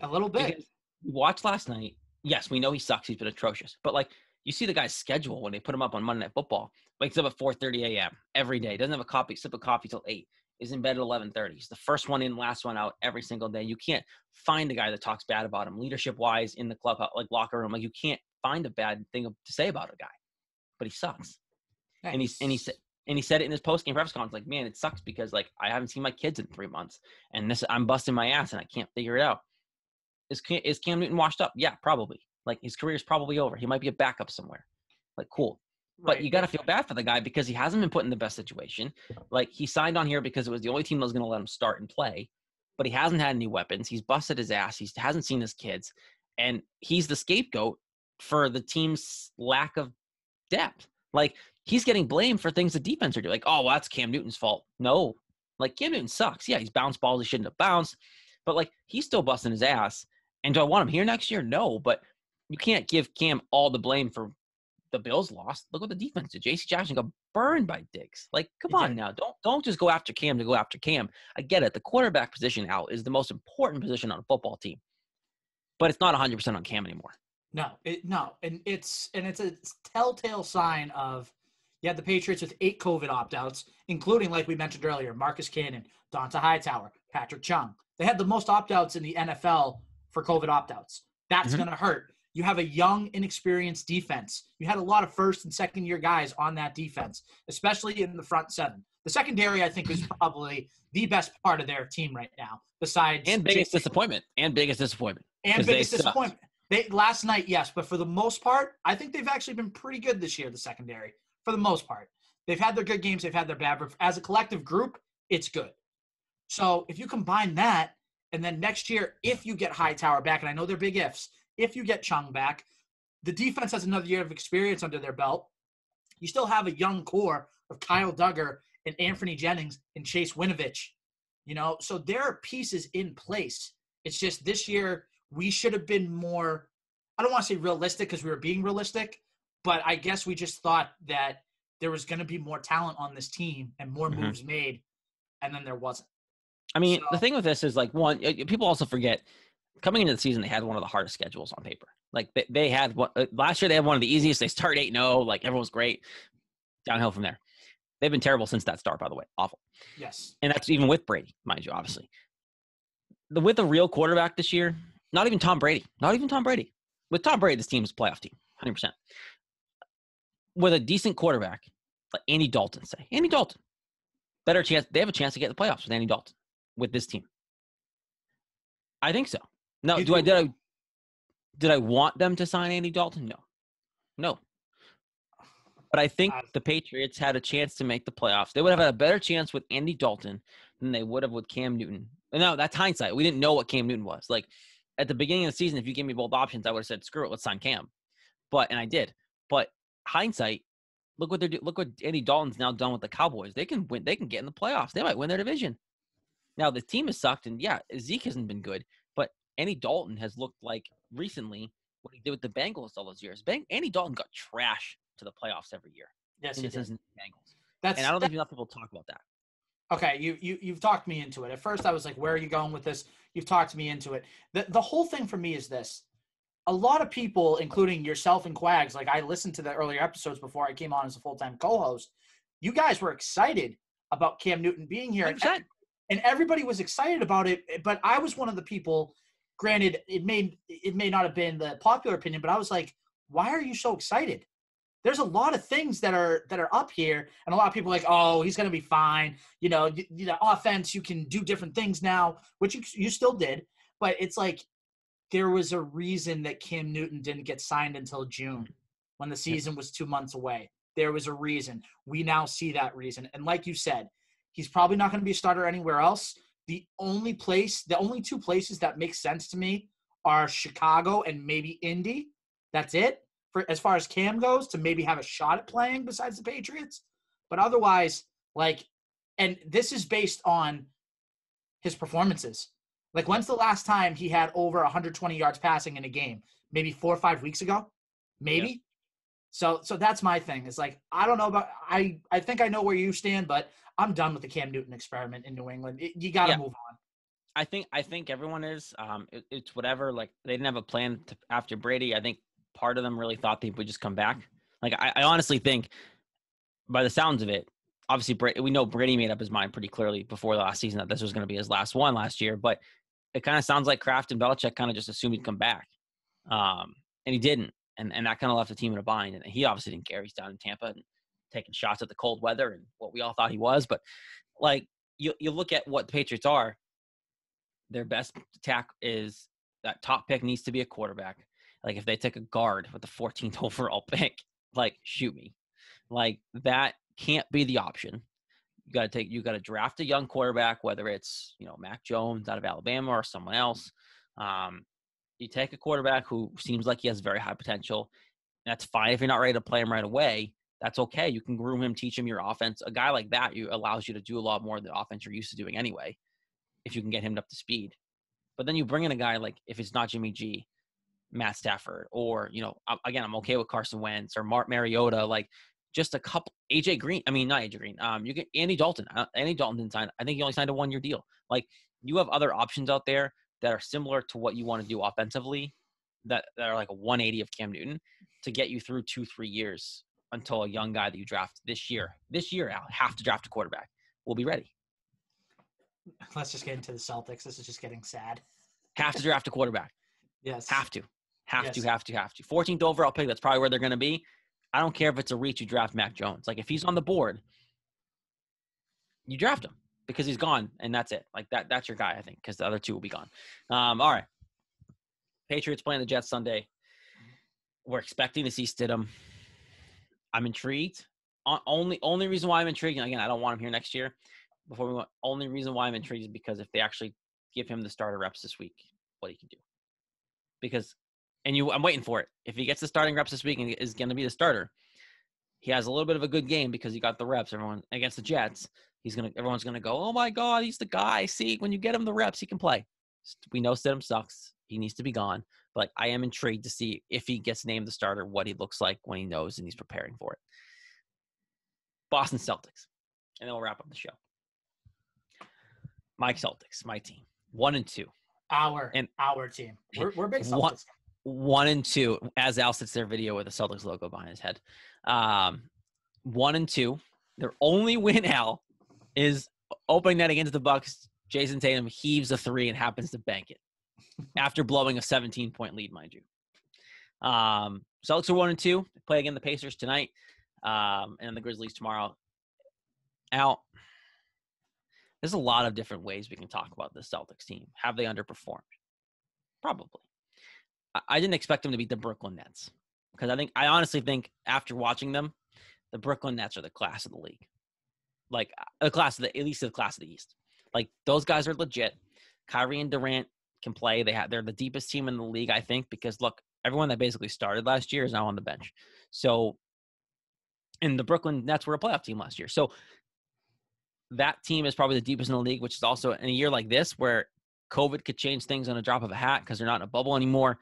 A little bit. Because we watched last night. Yes, we know he sucks. He's been atrocious. But, like, you see the guy's schedule when they put him up on Monday Night Football. Wakes up at 4:30 a.m. every day. Doesn't have a sip of coffee till 8. Is in bed at 11:30. He's the first one in, last one out every single day. You can't find a guy that talks bad about him, leadership-wise, in the club, like locker room. Like, you can't find a bad thing to say about a guy. But he sucks. Nice. And he said it in his post-game press conference. Like, man, it sucks because, like, I haven't seen my kids in 3 months, and I'm busting my ass, and I can't figure it out. Is Cam Newton washed up? Yeah, probably. Like, his career is probably over. He might be a backup somewhere. Like, cool. But you got to feel bad for the guy because he hasn't been put in the best situation. Like, he signed on here because it was the only team that was going to let him start and play. But he hasn't had any weapons. He's busted his ass. He hasn't seen his kids. And he's the scapegoat for the team's lack of depth. Like, he's getting blamed for things the defense are doing. Like, oh, well, that's Cam Newton's fault. No. Like, Cam Newton sucks. Yeah, he's bounced balls he shouldn't have bounced. But, like, he's still busting his ass. And do I want him here next year? No, but – you can't give Cam all the blame for the Bills' loss. Look what the defense did. J.C. Jackson got burned by Diggs. Like, come on now. Don't just go after Cam to go after Cam. I get it. The quarterback position, Al, is the most important position on a football team. But it's not 100% on Cam anymore. No. And it's a telltale sign of you had the Patriots with 8 COVID opt-outs, including, like we mentioned earlier, Marcus Cannon, Dont'a Hightower, Patrick Chung. They had the most opt-outs in the NFL for COVID opt-outs. That's going to hurt. You have a young, inexperienced defense. You had a lot of first and second year guys on that defense, especially in the front seven. The secondary, I think, is probably the best part of their team right now, besides biggest disappointment. They last night, yes, but for the most part, I think they've actually been pretty good this year, the secondary. For the most part. They've had their good games, they've had their bad, but as a collective group, it's good. So if you combine that, and then next year, if you get Hightower back, and I know they're big ifs. If you get Chung back, the defense has another year of experience under their belt. You still have a young core of Kyle Duggar and Anthony Jennings and Chase Winovich. You know, so there are pieces in place. It's just this year we should have been more I don't want to say realistic because we were being realistic, but I guess we just thought that there was going to be more talent on this team and more moves made, and then there wasn't. I mean, the thing with this is, like, one, people also forget coming into the season, they had one of the hardest schedules on paper. Like, they had one last year, they had one of the easiest. They start 8-0, like, everyone's great. Downhill from there. They've been terrible since that start, by the way. Awful. Yes. And that's even with Brady, mind you, obviously. With a real quarterback this year, not even Tom Brady. Not even Tom Brady. With Tom Brady, this team is a playoff team, 100%. With a decent quarterback, like Andy Dalton, say. Andy Dalton. Better chance. They have a chance to get in the playoffs with Andy Dalton, with this team. I think so. No, did I want them to sign Andy Dalton? No. But I think the Patriots had a chance to make the playoffs. They would have had a better chance with Andy Dalton than they would have with Cam Newton. No, that's hindsight. We didn't know what Cam Newton was. Like, at the beginning of the season, if you gave me both options, I would have said, screw it, let's sign Cam. And I did. But hindsight, look what they're doing. Look what Andy Dalton's now done with the Cowboys. They can win. They can get in the playoffs. They might win their division. Now, the team has sucked, and yeah, Zeke hasn't been good. But Andy Dalton has looked like recently what he did with the Bengals all those years. Andy Dalton got trash to the playoffs every year. Yes, he does. And I don't think enough people talk about that. Okay, you've talked me into it. At first, I was like, where are you going with this? You've talked me into it. The whole thing for me is this. A lot of people, including yourself and Quags, like I listened to the earlier episodes before I came on as a full-time co-host. You guys were excited about Cam Newton being here. 100%. And everybody was excited about it, but I was one of the people. Granted, it may not have been the popular opinion, but I was like, "Why are you so excited?" There's a lot of things that are up here, and a lot of people are like, "Oh, he's going to be fine." You know, the offense, you can do different things now, which you still did, but it's like there was a reason that Cam Newton didn't get signed until June, when the season was 2 months away. There was a reason. We now see that reason, and like you said. He's probably not going to be a starter anywhere else. The only two places that make sense to me are Chicago and maybe Indy. That's it for as far as Cam goes to maybe have a shot at playing besides the Patriots. But otherwise, like, and this is based on his performances. Like, when's the last time he had over 120 yards passing in a game? Maybe 4 or 5 weeks ago, maybe. Yeah. So that's my thing. It's like, I don't know about – I think I know where you stand, but I'm done with the Cam Newton experiment in New England. You got to move on. I think everyone is. It's whatever. Like, they didn't have a plan after Brady. I think part of them really thought they would just come back. Like, I honestly think by the sounds of it, obviously we know Brady made up his mind pretty clearly before the last season that this was going to be his last one last year. But it kind of sounds like Kraft and Belichick kind of just assumed he'd come back. And he didn't. And that kind of left the team in a bind. And he obviously didn't care. He's down in Tampa and taking shots at the cold weather and what we all thought he was. But, like, you look at what the Patriots are, their best attack is that top pick needs to be a quarterback. Like, if they take a guard with the 14th overall pick, like, shoot me. Like, that can't be the option. You got to draft a young quarterback, whether it's, Mac Jones out of Alabama or someone else. You take a quarterback who seems like he has very high potential. That's fine. If you're not ready to play him right away, that's okay. You can groom him, teach him your offense. A guy like that allows you to do a lot more of the offense you're used to doing anyway, if you can get him up to speed. But then you bring in a guy like, if it's not Jimmy G, Matt Stafford, or, again, I'm okay with Carson Wentz or Mariota, like just a couple – A.J. Green. I mean, not A.J. Green. You get Andy Dalton. Andy Dalton didn't sign – I think he only signed a one-year deal. Like, you have other options out there that are similar to what you want to do offensively that are like a 180 of Cam Newton to get you through 2-3 years until a young guy that you draft this year, Al, have to draft a quarterback, will be ready. Let's just get into the Celtics. This is just getting sad. Have to draft a quarterback. Yes. Have to. 14th overall pick. That's probably where they're going to be. I don't care if it's a reach, you draft Mac Jones. Like, if he's on the board, you draft him. Because he's gone, and that's it. Like, that's your guy, I think, because the other two will be gone. All right. Patriots playing the Jets Sunday. We're expecting to see Stidham. I'm intrigued. Only reason why I'm intrigued, and again, I don't want him here next year. Only reason why I'm intrigued is because if they actually give him the starter reps this week, what he can do. I'm waiting for it. If he gets the starting reps this week and is going to be the starter, he has a little bit of a good game because he got the reps. Everyone against the Jets. Everyone's gonna go, oh my God, he's the guy. See, when you get him the reps, he can play. We know Stidham sucks. He needs to be gone. But like, I am intrigued to see if he gets named the starter, what he looks like when he knows and he's preparing for it. Boston Celtics. And then we'll wrap up the show. My Celtics, my team. 1-2. Our team. We're big Celtics. 1-2, as Al sits their video with the Celtics logo behind his head. 1-2. Their only win, Al, is opening night against the Bucks. Jason Tatum heaves a three and happens to bank it after blowing a 17-point lead, mind you. Celtics are 1-2. They play again the Pacers tonight, and the Grizzlies tomorrow. Al, there's a lot of different ways we can talk about this Celtics team. Have they underperformed? Probably. I didn't expect them to beat the Brooklyn Nets because I honestly think after watching them, the Brooklyn Nets are the class of the league, like the class of the, at least the class of the East. Like those guys are legit. Kyrie and Durant can play. They're the deepest team in the league, I think, because look, everyone that basically started last year is now on the bench. So, and the Brooklyn Nets were a playoff team last year. So that team is probably the deepest in the league, which is also in a year like this where COVID could change things on a drop of a hat because they're not in a bubble anymore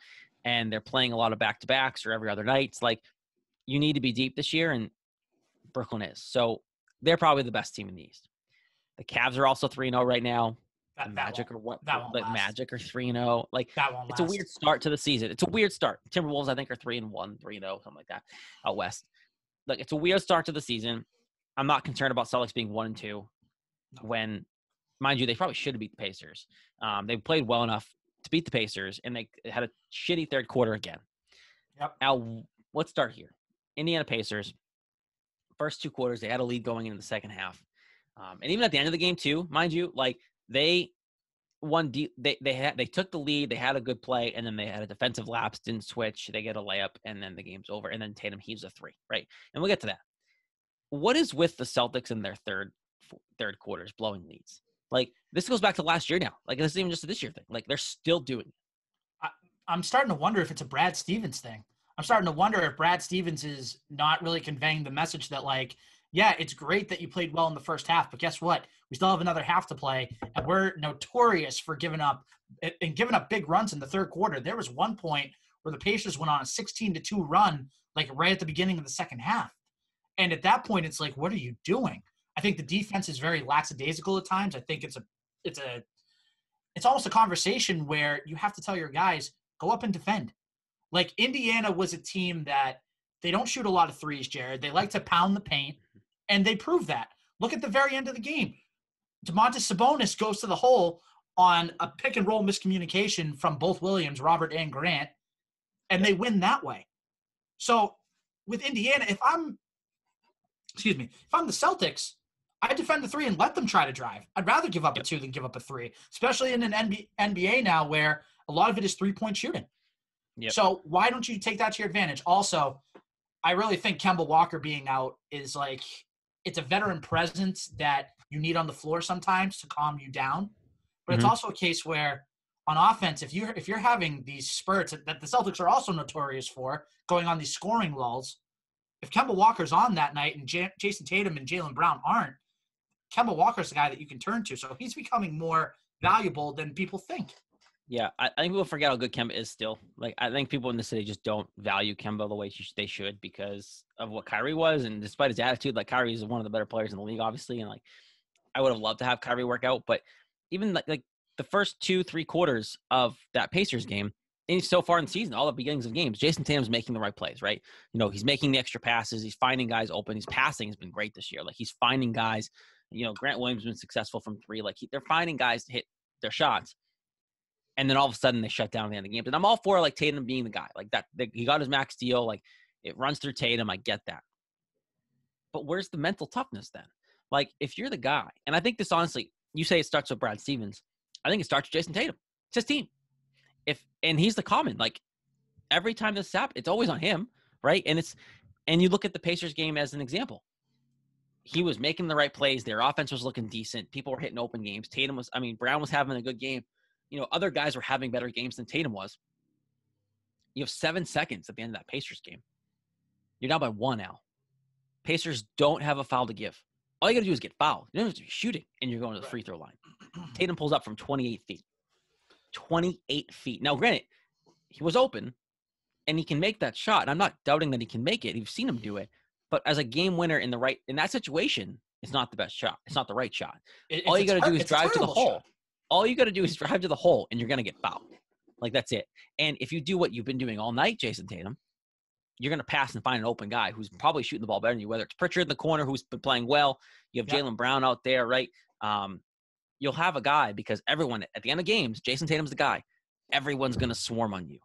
and they're playing a lot of back-to-backs or every other night. It's like you need to be deep this year, and Brooklyn is. So they're probably the best team in the East. The Cavs are also 3-0 right now. Magic are 3-0. Like that won't last. It's a weird start to the season. It's a weird start. Timberwolves, I think, are 3-1, 3-0, something like that out west. Like it's a weird start to the season. I'm not concerned about Celtics being 1-2 when, mind you, they probably should have beat the Pacers. They played well enough to beat the Pacers, and they had a shitty third quarter again. Yep. Al, let's start here. Indiana Pacers, first two quarters, they had a lead going into the second half. And even at the end of the game, too, mind you, like they won deep. They took the lead. They had a good play, and then they had a defensive lapse, didn't switch. They get a layup, and then the game's over. And then Tatum heaves a three, right? And we'll get to that. What is with the Celtics in their third quarters blowing leads? Like this goes back to last year now. Like this isn't even just a this year thing. Like they're still doing it. I'm starting to wonder if it's a Brad Stevens thing. I'm starting to wonder if Brad Stevens is not really conveying the message that like, yeah, it's great that you played well in the first half, but guess what? We still have another half to play, and we're notorious for giving up big runs in the third quarter. There was one point where the Pacers went on a 16-2 run, like right at the beginning of the second half. And at that point, it's like, what are you doing? I think the defense is very lackadaisical at times. I think it's almost a conversation where you have to tell your guys, go up and defend. Like Indiana was a team that they don't shoot a lot of threes, Jared. They like to pound the paint, and they prove that. Look at the very end of the game. Domantas Sabonis goes to the hole on a pick-and-roll miscommunication from both Williams, Robert and Grant, and they win that way. So with Indiana, if I'm the Celtics, I defend the three and let them try to drive. I'd rather give up a two than give up a three, especially in an NBA now where a lot of it is three-point shooting. Yep. So why don't you take that to your advantage? Also, I really think Kemba Walker being out is like it's a veteran presence that you need on the floor sometimes to calm you down. But It's also a case where on offense, if you're having these spurts that the Celtics are also notorious for, going on these scoring lulls, if Kemba Walker's on that night and Jason Tatum and Jaylen Brown aren't, Kemba Walker's the guy that you can turn to. So he's becoming more valuable than people think. Yeah, I think people forget how good Kemba is still. Like, I think people in the city just don't value Kemba the way they should because of what Kyrie was. And despite his attitude, like, Kyrie is one of the better players in the league, obviously. And, like, I would have loved to have Kyrie work out. But even, like the first 2-3 quarters of that Pacers game, and so far in the season, all the beginnings of games, Jason Tatum's making the right plays, right? You know, he's making the extra passes. He's finding guys open. His passing has been great this year. Like, he's finding guys. You know, Grant Williams has been successful from three. Like, they're finding guys to hit their shots. And then all of a sudden they shut down at the end of the game. And I'm all for like Tatum being the guy. Like that, he got his max deal. Like it runs through Tatum. I get that. But where's the mental toughness then? Like if you're the guy, and I think this honestly, you say it starts with Brad Stevens. I think it starts with Jason Tatum. It's his team. And he's the common. Like every time this happens, it's always on him, right? And you look at the Pacers game as an example. He was making the right plays. Their offense was looking decent. People were hitting open games. Brown was having a good game. You know, other guys were having better games than Tatum was. You have 7 seconds at the end of that Pacers game. You're down by one, Al. Pacers don't have a foul to give. All you got to do is get fouled. You don't have to be shooting, and you're going to the free throw line. Tatum pulls up from 28 feet. Now, granted, he was open and he can make that shot. And I'm not doubting that he can make it. You've seen him do it. But as a game winner in the right, in that situation, it's not the best shot. It's not the right shot. All you got to do is drive to the hole. All you got to do is drive to the hole and you're going to get fouled. Like, that's it. And if you do what you've been doing all night, Jason Tatum, you're going to pass and find an open guy who's probably shooting the ball better than you, whether it's Pritchard in the corner, who's been playing well. You have Jaylen Brown out there, right? You'll have a guy, because everyone at the end of games, Jason Tatum's the guy. Everyone's going to swarm on you.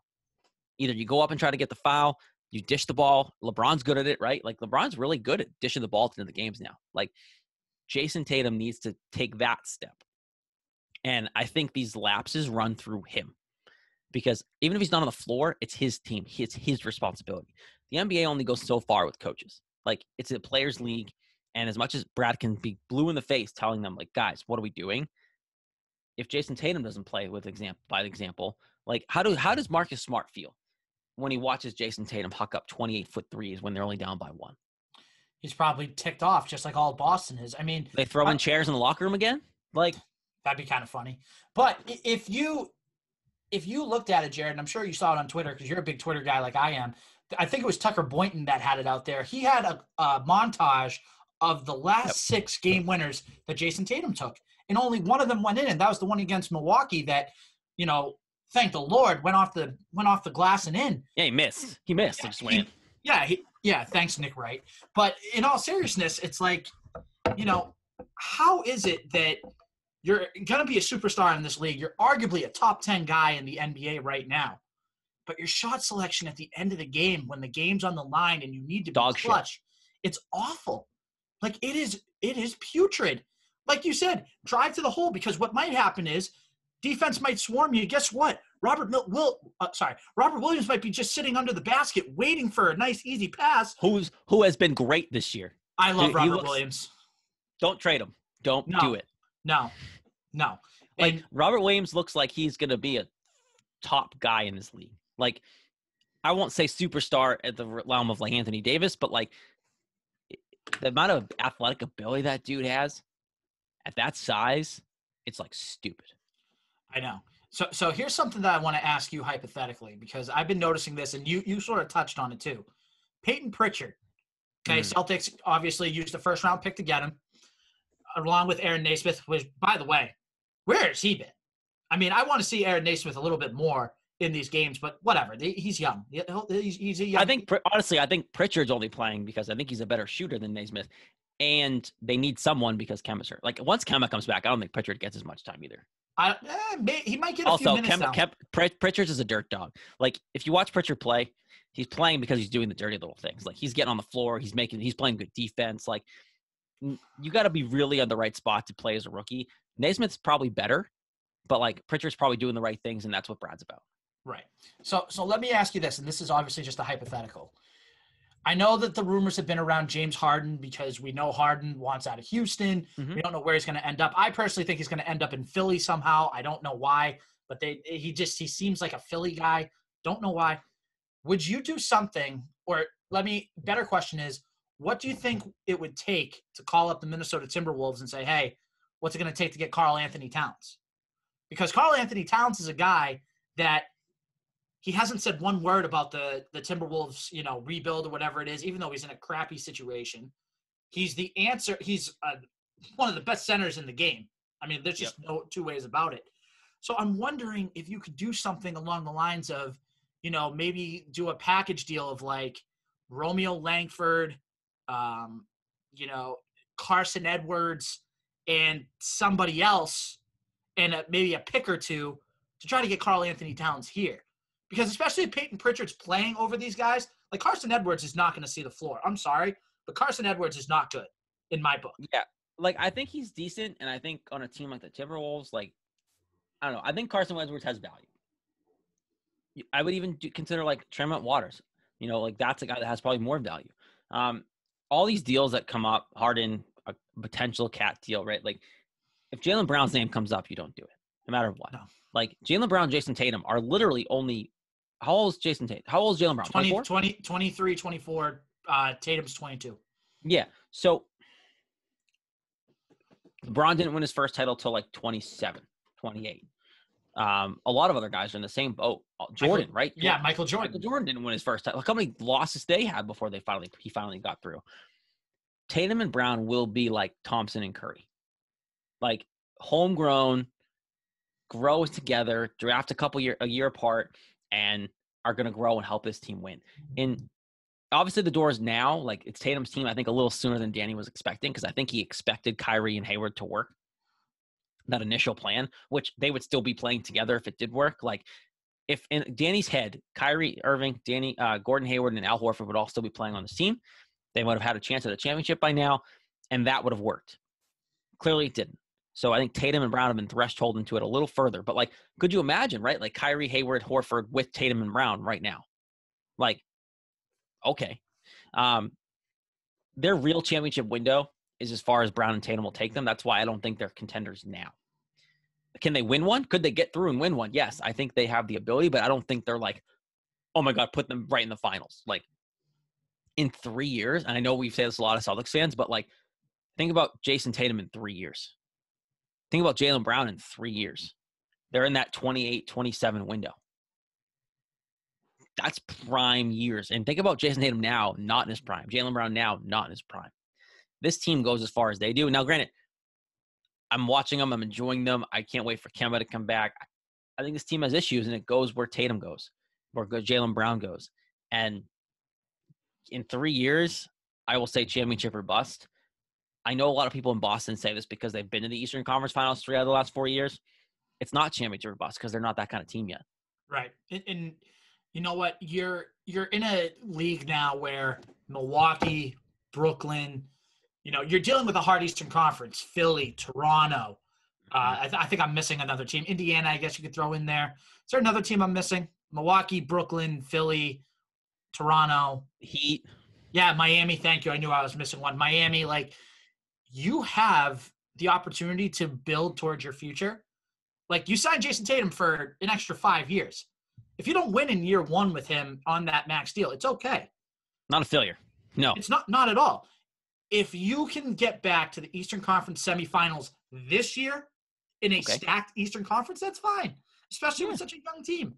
Either you go up and try to get the foul, you dish the ball. LeBron's good at it, right? Like, LeBron's really good at dishing the ball at the end of the games now. Like, Jason Tatum needs to take that step. And I think these lapses run through him. Because even if he's not on the floor, it's his team. It's his responsibility. The NBA only goes so far with coaches. Like, it's a players' league. And as much as Brad can be blue in the face telling them, like, guys, what are we doing? If Jason Tatum doesn't play by example, like, how does Marcus Smart feel when he watches Jason Tatum huck up 28-foot threes when they're only down by one? He's probably ticked off, just like all Boston is. I mean, they throw in chairs in the locker room again? Like, that'd be kind of funny. But if you looked at it, Jared, and I'm sure you saw it on Twitter because you're a big Twitter guy like I am. I think it was Tucker Boynton that had it out there. He had a montage of the last six game winners that Jason Tatum took. And only one of them went in, and that was the one against Milwaukee that, you know, thank the Lord, went off the glass and in. Yeah, he missed. Thanks, Nick Wright. But in all seriousness, it's like, you know, how is it that you're going to be a superstar in this league? You're arguably a top 10 guy in the NBA right now. But your shot selection at the end of the game, when the game's on the line and you need to be clutch, it's awful. Like, it is putrid. Like you said, drive to the hole, because what might happen is defense might swarm you. Guess what? Robert Williams might be just sitting under the basket waiting for a nice, easy pass. Who has been great this year. I love Robert Williams. Don't trade him. Don't do it. No. And, like, Robert Williams looks like he's going to be a top guy in this league. Like, I won't say superstar at the realm of, like, Anthony Davis, but, like, the amount of athletic ability that dude has at that size, it's, like, stupid. I know. So here's something that I want to ask you hypothetically, because I've been noticing this, and you sort of touched on it too. Peyton Pritchard. Okay, Celtics obviously used the first-round pick to get him, along with Aaron Nesmith, which, by the way, where has he been? I mean, I want to see Aaron Nesmith a little bit more in these games, but whatever. He's young. He's a young. I think Pritchard's only playing because I think he's a better shooter than Nesmith, and they need someone because Kemba's hurt. Like, once Kemba comes back, I don't think Pritchard gets as much time either. He might get Pritchard is a dirt dog. Like, if you watch Pritchard play, he's playing because he's doing the dirty little things. Like, he's getting on the floor. He's playing good defense. Like, you got to be really on the right spot to play as a rookie. Naismith's probably better, but, like, Pritchard's probably doing the right things, and that's what Brad's about. Right. So let me ask you this, and this is obviously just a hypothetical. I know that the rumors have been around James Harden because we know Harden wants out of Houston. Mm-hmm. We don't know where he's going to end up. I personally think he's going to end up in Philly somehow. I don't know why, but he seems like a Philly guy. Don't know why. Would you do something, or better question is, what do you think it would take to call up the Minnesota Timberwolves and say, hey, what's it going to take to get Karl Anthony Towns? Because Karl Anthony Towns is a guy that he hasn't said one word about the Timberwolves, you know, rebuild or whatever it is, even though he's in a crappy situation. He's the answer. He's one of the best centers in the game. I mean, there's just no two ways about it. So I'm wondering if you could do something along the lines of, you know, maybe do a package deal of, like, Romeo Langford, you know, Carson Edwards, and somebody else, and maybe a pick or two to try to get Karl Anthony Towns here. Because especially if Peyton Pritchard's playing over these guys, like, Carson Edwards is not going to see the floor. I'm sorry, but Carson Edwards is not good in my book. Yeah, like, I think he's decent, and I think on a team like the Timberwolves, like, I don't know. I think Carson Edwards has value. I would even consider, like, Tremont Waters. You know, like, that's a guy that has probably more value. All these deals that come up, Harden, a potential cat deal, right? Like, if Jaylen Brown's name comes up, you don't do it, no matter what. No. Like, Jaylen Brown, Jason Tatum are literally only – how old is Jason Tatum? How old is Jaylen Brown? 23, 24. Tatum's 22. Yeah. So, LeBron didn't win his first title till, like, 27, 28. A lot of other guys are in the same boat. Jordan, Michael, right? Yeah, Michael Jordan. Michael Jordan didn't win his first title. Look how many losses they had before they finally got through. Tatum and Brown will be like Thompson and Curry. Like homegrown, grows together, draft a year apart, and are going to grow and help this team win. And obviously the door is now, like it's Tatum's team, I think a little sooner than Danny was expecting, because I think he expected Kyrie and Hayward to work. That initial plan, which they would still be playing together if it did work. Like if in Danny's head, Kyrie Irving, Danny, Gordon Hayward, and Al Horford would all still be playing on this team, they would have had a chance at a championship by now, and that would have worked. Clearly it didn't. So I think Tatum and Brown have been threshold into it a little further. But like, could you imagine, right? Like Kyrie, Hayward, Horford with Tatum and Brown right now. Like, okay. Their real championship window is as far as Brown and Tatum will take them. That's why I don't think they're contenders now. Can they win one? Could they get through and win one? Yes, I think they have the ability, but I don't think they're like, oh my God, put them right in the finals. Like in 3 years, and I know we've said this a lot of Celtics fans, but like think about Jason Tatum in 3 years. Think about Jaylen Brown in 3 years. They're in that 28-27 window. That's prime years. And think about Jason Tatum now, not in his prime. Jaylen Brown now, not in his prime. This team goes as far as they do. Now, granted, I'm watching them. I'm enjoying them. I can't wait for Kemba to come back. I think this team has issues, and it goes where Tatum goes, where Jaylen Brown goes. And in 3 years, I will say championship or bust. I know a lot of people in Boston say this because they've been to the Eastern Conference Finals 3 out of the last 4 years. It's not championship or bust because they're not that kind of team yet. Right. And you know what? You're in a league now where Milwaukee, Brooklyn – you know, you're dealing with a hard Eastern Conference, Philly, Toronto. I think I'm missing another team. Indiana, I guess you could throw in there. Is there another team I'm missing? Milwaukee, Brooklyn, Philly, Toronto. Heat. Yeah, Miami. Thank you. I knew I was missing one. Miami, like, you have the opportunity to build towards your future. Like, you signed Jason Tatum for an extra 5 years. If you don't win in year one with him on that max deal, it's okay. Not a failure. No. It's not at all. If you can get back to the Eastern Conference semifinals this year in a stacked Eastern Conference, that's fine, especially with such a young team.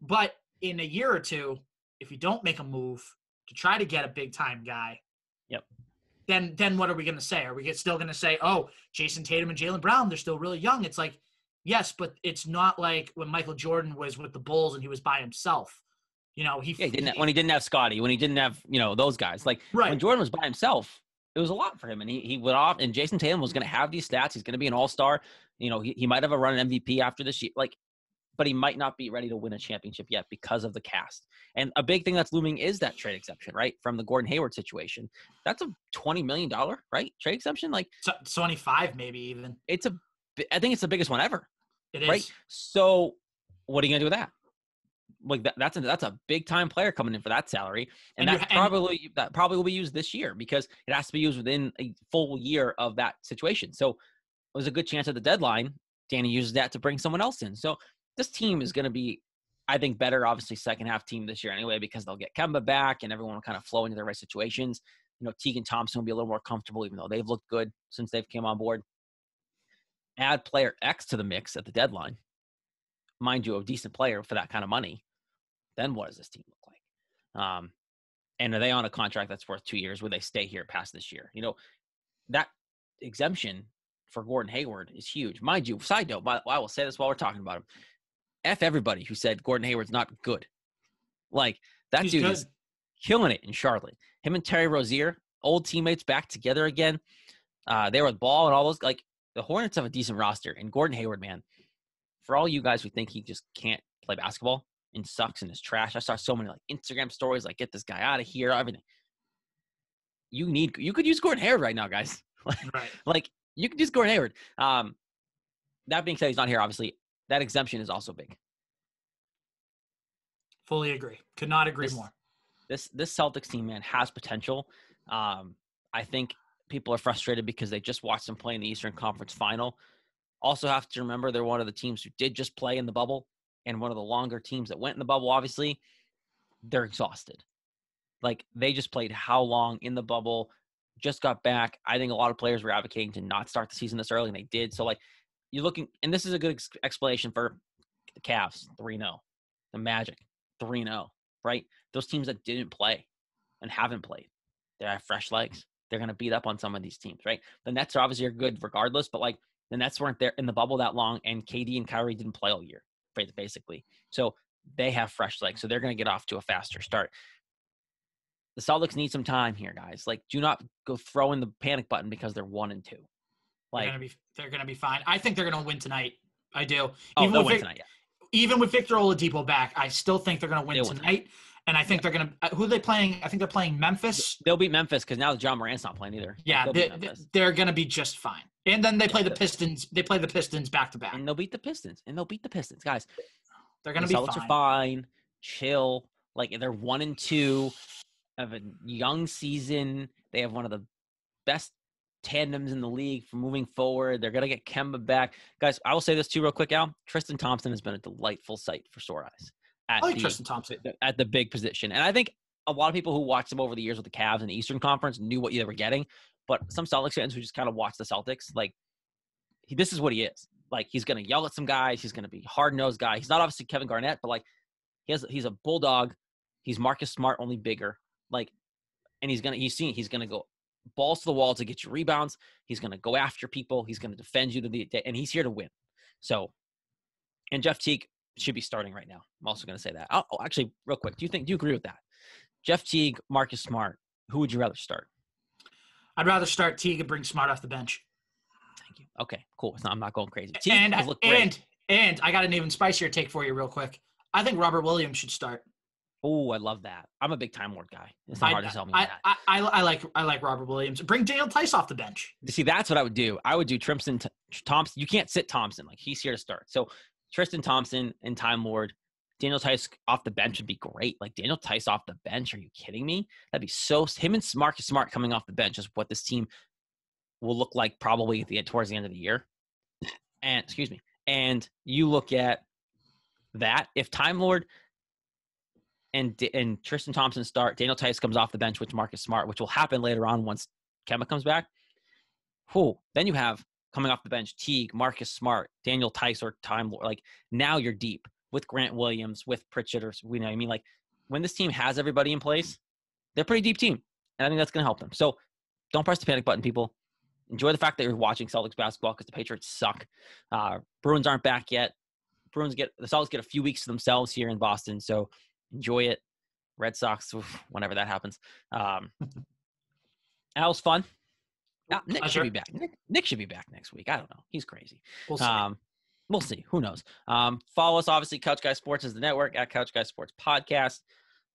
But in a year or two, if you don't make a move to try to get a big-time guy, then what are we going to say? Are we still going to say, oh, Jason Tatum and Jaylen Brown, they're still really young? It's like, yes, but it's not like when Michael Jordan was with the Bulls and he was by himself. You know, when he didn't have Scottie, when he didn't have, you know, those guys. Like, when Jordan was by himself, it was a lot for him, and he went off, and Jason Tatum was going to have these stats. He's going to be an all-star. You know, he might have a run at MVP after this year, like, but he might not be ready to win a championship yet because of the cast. And a big thing that's looming is that trade exception, right, from the Gordon Hayward situation. That's a $20 million, right, trade exception? Like, so, 25 maybe even. I think it's the biggest one ever. It is. Right? So what are you going to do with that? Like that's a big time player coming in for that salary, and that probably will be used this year because it has to be used within a full year of that situation. So there's a good chance at the deadline Danny uses that to bring someone else in. So this team is going to be, I think, better. Obviously, second half team this year anyway because they'll get Kemba back and everyone will kind of flow into their right situations. You know, Tegan Thompson will be a little more comfortable, even though they've looked good since they've came on board. Add player X to the mix at the deadline, mind you, a decent player for that kind of money. Then what does this team look like? And are they on a contract that's worth 2 years? Would they stay here past this year? You know, that exemption for Gordon Hayward is huge. Mind you, side note, I will say this while we're talking about him. F everybody who said Gordon Hayward's not good. Like, that He's dude good. Is killing it in Charlotte. Him and Terry Rozier, old teammates back together again. They were with Ball and all those. Like, the Hornets have a decent roster. And Gordon Hayward, man, for all you guys who think he just can't play basketball, and sucks and is trash. I saw so many like Instagram stories, like get this guy out of here, everything. You could use Gordon Hayward right now, guys. Like you could use Gordon Hayward. That being said, he's not here, obviously. That exemption is also big. Fully agree. Could not agree more. This Celtics team, man, has potential. I think people are frustrated because they just watched them play in the Eastern Conference Final. Also have to remember they're one of the teams who did just play in the bubble. And one of the longer teams that went in the bubble, obviously, they're exhausted. Like, they just played how long in the bubble, just got back. I think a lot of players were advocating to not start the season this early, and they did. So, like, you're looking – and this is a good explanation for the Cavs 3-0, the Magic 3-0, right? Those teams that didn't play and haven't played, they have fresh legs. They're going to beat up on some of these teams, right? The Nets obviously are good regardless, but like the Nets weren't there in the bubble that long, and KD and Kyrie didn't play all year, basically. So they have fresh legs, so they're going to get off to a faster start. The Celtics need some time here, guys. Like, do not go throw in the panic button because they're 1-2. Like, they're going to be fine. I think they're going to win tonight. I do. Even with Victor Oladipo back, I still think they're going to win tonight. And I think they're going to – who are they playing? I think they're playing Memphis. They'll beat Memphis because now John Morant's not playing either. Yeah, they're going to be just fine. And then they play the Pistons. They play the Pistons back-to-back. And they'll beat the Pistons. Guys, they're going to be fine. The Celtics are fine. Chill. Like, they're 1-2 of a young season. They have one of the best tandems in the league for moving forward. They're going to get Kemba back. Guys, I will say this too real quick, Al. Tristan Thompson has been a delightful sight for sore eyes. Tristan Thompson at the big position. And I think a lot of people who watched him over the years with the Cavs and the Eastern Conference knew what they were getting. But some Celtics fans who just kind of watch the Celtics, like, this is what he is. Like, he's going to yell at some guys. He's going to be hard-nosed guy. He's not obviously Kevin Garnett, but, like, he's a bulldog. He's Marcus Smart, only bigger. Like, and he's going to go balls to the wall to get your rebounds. He's going to go after people. He's going to defend you and he's here to win. So, and Jeff Teague should be starting right now. I'm also going to say that. Actually, real quick, do you agree with that? Jeff Teague, Marcus Smart, who would you rather start? I'd rather start Teague and bring Smart off the bench. Thank you. Okay, cool. I'm not going crazy. Teague has looked great. And I got an even spicier take for you real quick. I think Robert Williams should start. Oh, I love that. I'm a big Time Lord guy. It's not hard to tell me that. I like Robert Williams. Bring Daniel Tice off the bench. See, that's what I would do. I would do Thompson. You can't sit Thompson. Like, he's here to start. So, Tristan Thompson and Time Lord, Daniel Tice off the bench would be great. Like, Daniel Tice off the bench, are you kidding me? That'd be so – him and Marcus Smart coming off the bench is what this team will look like probably towards the end of the year. And – excuse me. And you look at that. If Time Lord and Tristan Thompson start, Daniel Tice comes off the bench with Marcus Smart, which will happen later on once Kemba comes back. Whew. Then you have – coming off the bench, Teague, Marcus Smart, Daniel Tice, or Time Lord. Like, now you're deep with Grant Williams, with Pritchard, or you know what I mean? Like, when this team has everybody in place, they're a pretty deep team. And I think that's going to help them. So don't press the panic button, people. Enjoy the fact that you're watching Celtics basketball because the Patriots suck. Bruins aren't back yet. The Celtics get a few weeks to themselves here in Boston. So enjoy it. Red Sox, whenever that happens. That was fun. Nick should be back. Nick should be back next week. I don't know. He's crazy. We'll see. We'll see. Who knows? Follow us, obviously. Couch Guy Sports is the network at Couch Guy Sports Podcast.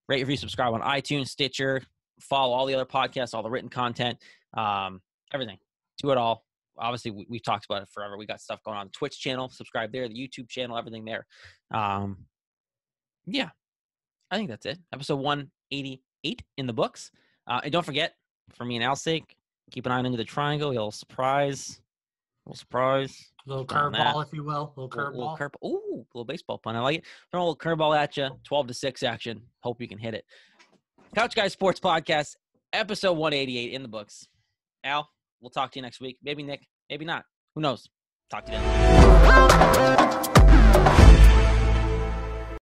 Rate, review, subscribe on iTunes, Stitcher. Follow all the other podcasts, all the written content, everything. Do it all. Obviously, we've talked about it forever. We got stuff going on the Twitch channel. Subscribe there, the YouTube channel, everything there. Yeah, I think that's it. Episode 188 in the books. And don't forget, for me and Al's sake, keep an eye on the triangle. A little surprise. A little curveball, if you will. A little curveball. Ooh, a little baseball pun. I like it. Throw a little curveball at you. 12-6 action. Hope you can hit it. Couch Guy Sports Podcast, episode 188 in the books. Al, we'll talk to you next week. Maybe Nick. Maybe not. Who knows? Talk to you then.